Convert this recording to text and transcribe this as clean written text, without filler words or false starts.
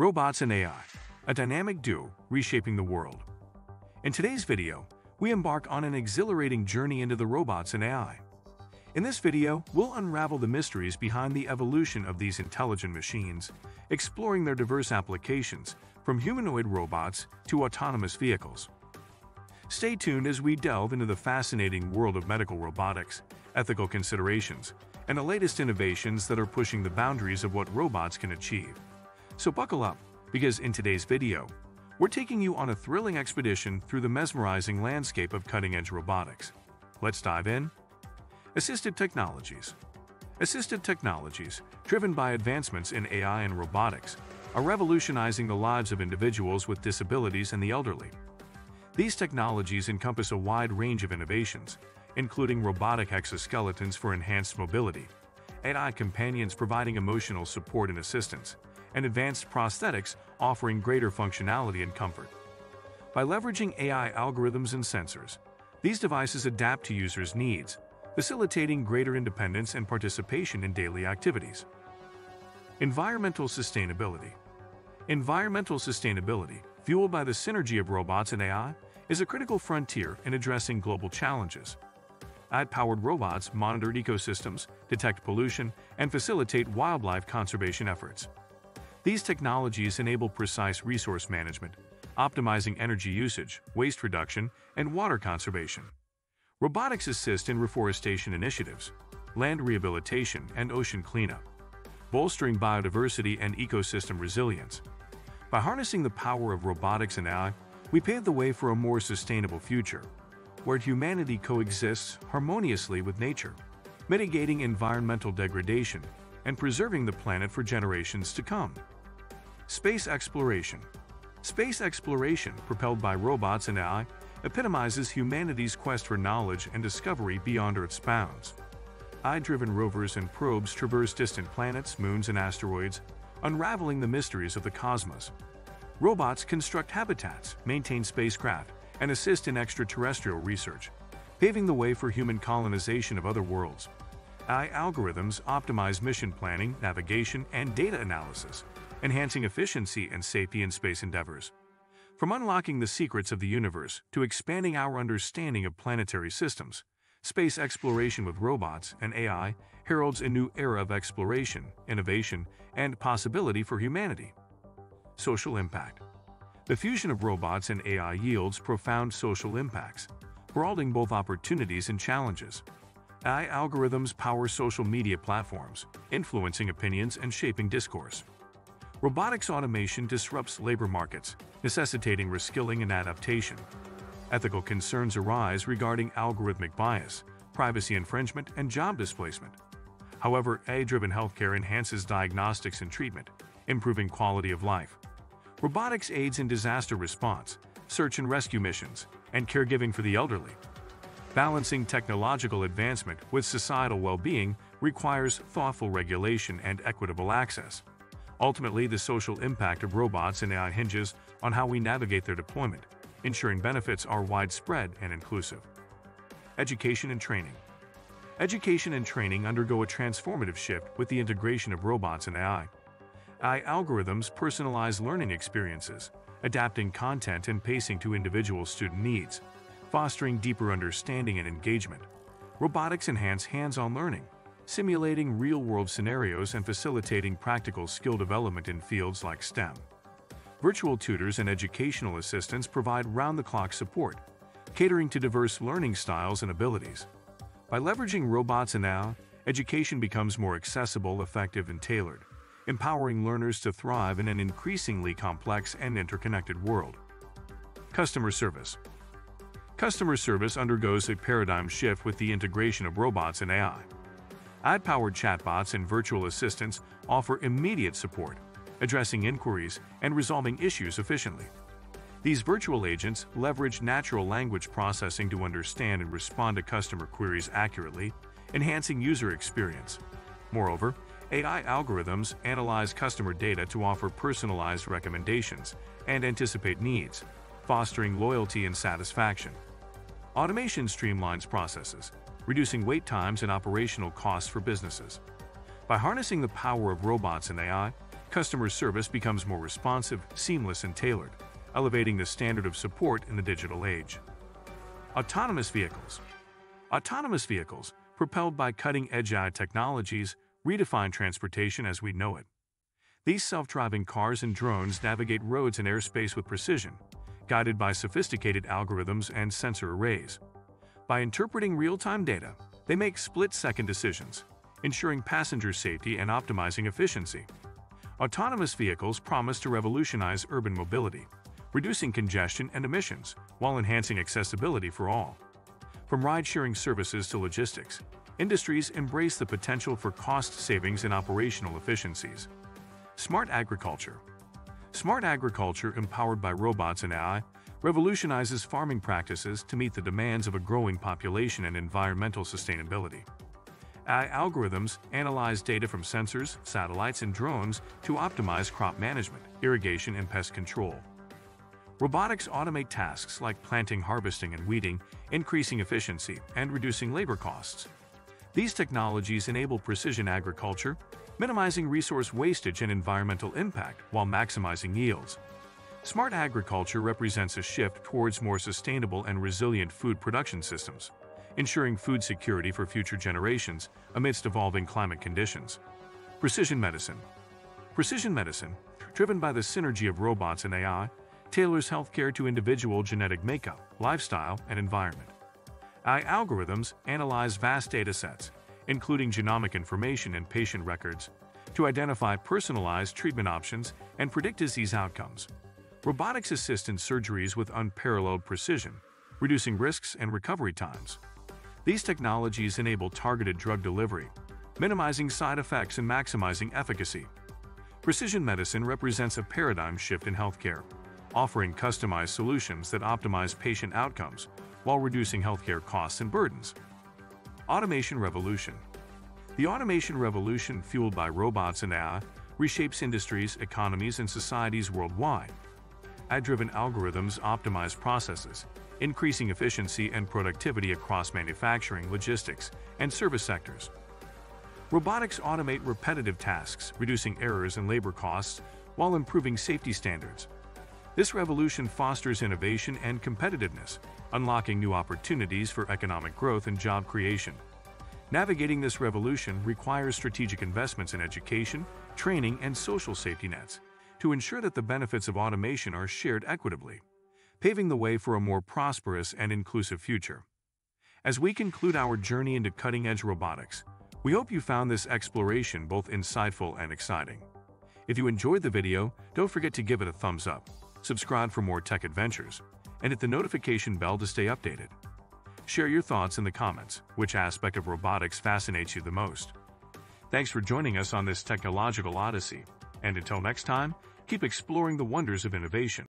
Robots and AI, a dynamic duo reshaping the world. In today's video, we embark on an exhilarating journey into the robots and AI. In this video, we'll unravel the mysteries behind the evolution of these intelligent machines, exploring their diverse applications, from humanoid robots to autonomous vehicles. Stay tuned as we delve into the fascinating world of medical robotics, ethical considerations, and the latest innovations that are pushing the boundaries of what robots can achieve. So buckle up, because in today's video, we're taking you on a thrilling expedition through the mesmerizing landscape of cutting-edge robotics. Let's dive in. Assistive technologies. Assistive technologies, driven by advancements in AI and robotics, are revolutionizing the lives of individuals with disabilities and the elderly. These technologies encompass a wide range of innovations, including robotic exoskeletons for enhanced mobility, AI companions providing emotional support and assistance, and advanced prosthetics offering greater functionality and comfort. By leveraging AI algorithms and sensors, these devices adapt to users' needs, facilitating greater independence and participation in daily activities. Environmental sustainability. Environmental sustainability, fueled by the synergy of robots and AI, is a critical frontier in addressing global challenges. AI-powered robots monitor ecosystems, detect pollution, and facilitate wildlife conservation efforts. These technologies enable precise resource management, optimizing energy usage, waste reduction, and water conservation. Robotics assist in reforestation initiatives, land rehabilitation, and ocean cleanup, bolstering biodiversity and ecosystem resilience. By harnessing the power of robotics and AI, we pave the way for a more sustainable future, where humanity coexists harmoniously with nature, mitigating environmental degradation and preserving the planet for generations to come. Space exploration. Space exploration, propelled by robots and AI, epitomizes humanity's quest for knowledge and discovery beyond Earth's bounds. AI-driven rovers and probes traverse distant planets, moons, and asteroids, unraveling the mysteries of the cosmos. Robots construct habitats, maintain spacecraft, and assist in extraterrestrial research, paving the way for human colonization of other worlds. AI algorithms optimize mission planning, navigation, and data analysis, enhancing efficiency and safety in space endeavors. From unlocking the secrets of the universe to expanding our understanding of planetary systems, space exploration with robots and AI heralds a new era of exploration, innovation, and possibility for humanity. Social impact. The fusion of robots and AI yields profound social impacts, heralding both opportunities and challenges. AI algorithms power social media platforms, influencing opinions and shaping discourse. Robotics automation disrupts labor markets, necessitating reskilling and adaptation. Ethical concerns arise regarding algorithmic bias, privacy infringement, and job displacement. However, AI-driven healthcare enhances diagnostics and treatment, improving quality of life. Robotics aids in disaster response, search and rescue missions, and caregiving for the elderly. Balancing technological advancement with societal well-being requires thoughtful regulation and equitable access. Ultimately, the social impact of robots and AI hinges on how we navigate their deployment, ensuring benefits are widespread and inclusive. Education and training. Education and training undergo a transformative shift with the integration of robots and AI. AI algorithms personalize learning experiences, adapting content and pacing to individual student needs, fostering deeper understanding and engagement. Robotics enhance hands-on learning, simulating real-world scenarios and facilitating practical skill development in fields like STEM. Virtual tutors and educational assistants provide round-the-clock support, catering to diverse learning styles and abilities. By leveraging robots and AI, education becomes more accessible, effective, and tailored, empowering learners to thrive in an increasingly complex and interconnected world. Customer service. Customer service undergoes a paradigm shift with the integration of robots and AI. AI-powered chatbots and virtual assistants offer immediate support, addressing inquiries and resolving issues efficiently. These virtual agents leverage natural language processing to understand and respond to customer queries accurately, enhancing user experience. Moreover, AI algorithms analyze customer data to offer personalized recommendations and anticipate needs, fostering loyalty and satisfaction. Automation streamlines processes, reducing wait times and operational costs for businesses. By harnessing the power of robots and AI, customer service becomes more responsive, seamless, and tailored, elevating the standard of support in the digital age. Autonomous vehicles. Autonomous vehicles, propelled by cutting-edge AI technologies, redefine transportation as we know it. These self-driving cars and drones navigate roads and airspace with precision, guided by sophisticated algorithms and sensor arrays. By interpreting real-time data, they make split-second decisions, ensuring passenger safety and optimizing efficiency. Autonomous vehicles promise to revolutionize urban mobility, reducing congestion and emissions while enhancing accessibility for all. From ride-sharing services to logistics, industries embrace the potential for cost savings and operational efficiencies. Smart agriculture. Smart agriculture, empowered by robots and AI, revolutionizes farming practices to meet the demands of a growing population and environmental sustainability. AI algorithms analyze data from sensors, satellites, and drones to optimize crop management, irrigation, and pest control. Robotics automate tasks like planting, harvesting, and weeding, increasing efficiency and reducing labor costs. These technologies enable precision agriculture, minimizing resource wastage and environmental impact while maximizing yields. Smart agriculture represents a shift towards more sustainable and resilient food production systems, ensuring food security for future generations amidst evolving climate conditions. Precision medicine. Precision medicine, driven by the synergy of robots and AI, tailors healthcare to individual genetic makeup, lifestyle, and environment. AI algorithms analyze vast datasets, including genomic information and patient records, to identify personalized treatment options and predict disease outcomes. Robotics assist in surgeries with unparalleled precision, reducing risks and recovery times. These technologies enable targeted drug delivery, minimizing side effects and maximizing efficacy. Precision medicine represents a paradigm shift in healthcare, offering customized solutions that optimize patient outcomes while reducing healthcare costs and burdens. Automation revolution. The automation revolution, fueled by robots and AI, reshapes industries, economies, and societies worldwide. AI-driven algorithms optimize processes, increasing efficiency and productivity across manufacturing, logistics, and service sectors. Robotics automate repetitive tasks, reducing errors and labor costs while improving safety standards. This revolution fosters innovation and competitiveness, unlocking new opportunities for economic growth and job creation. Navigating this revolution requires strategic investments in education, training, and social safety nets to ensure that the benefits of automation are shared equitably, paving the way for a more prosperous and inclusive future. As we conclude our journey into cutting-edge robotics, we hope you found this exploration both insightful and exciting. If you enjoyed the video, don't forget to give it a thumbs up, subscribe for more tech adventures, and hit the notification bell to stay updated. Share your thoughts in the comments. Which aspect of robotics fascinates you the most? Thanks for joining us on this technological odyssey, and until next time, keep exploring the wonders of innovation.